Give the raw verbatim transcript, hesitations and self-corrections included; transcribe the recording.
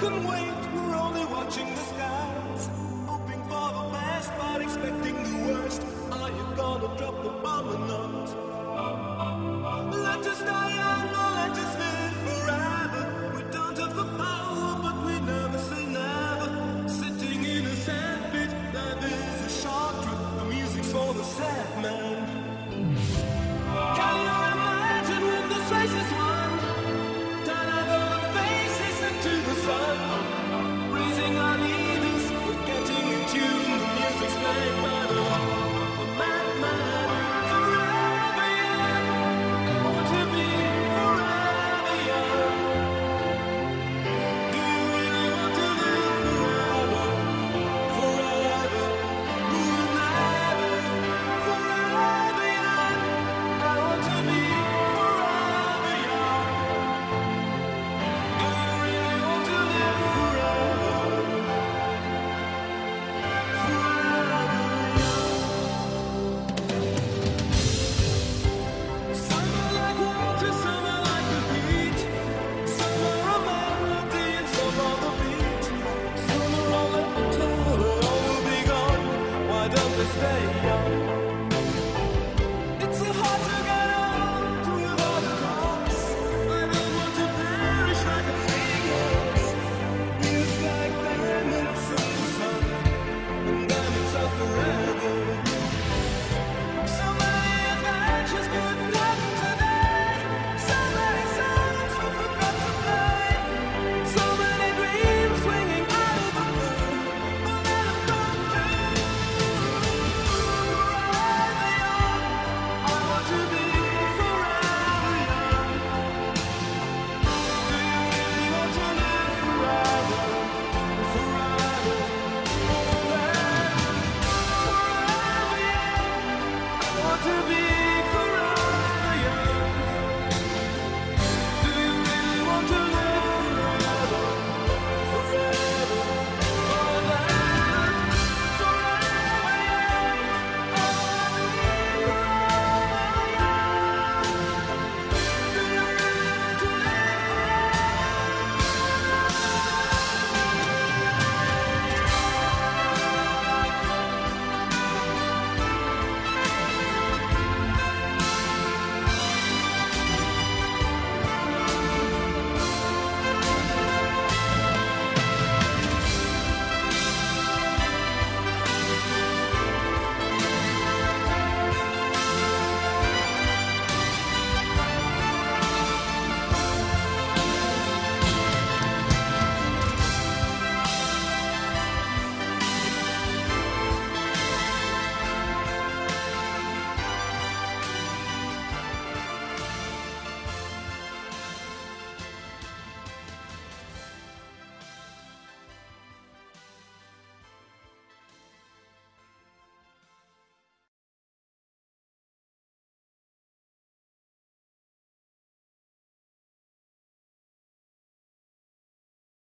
couldn't wait.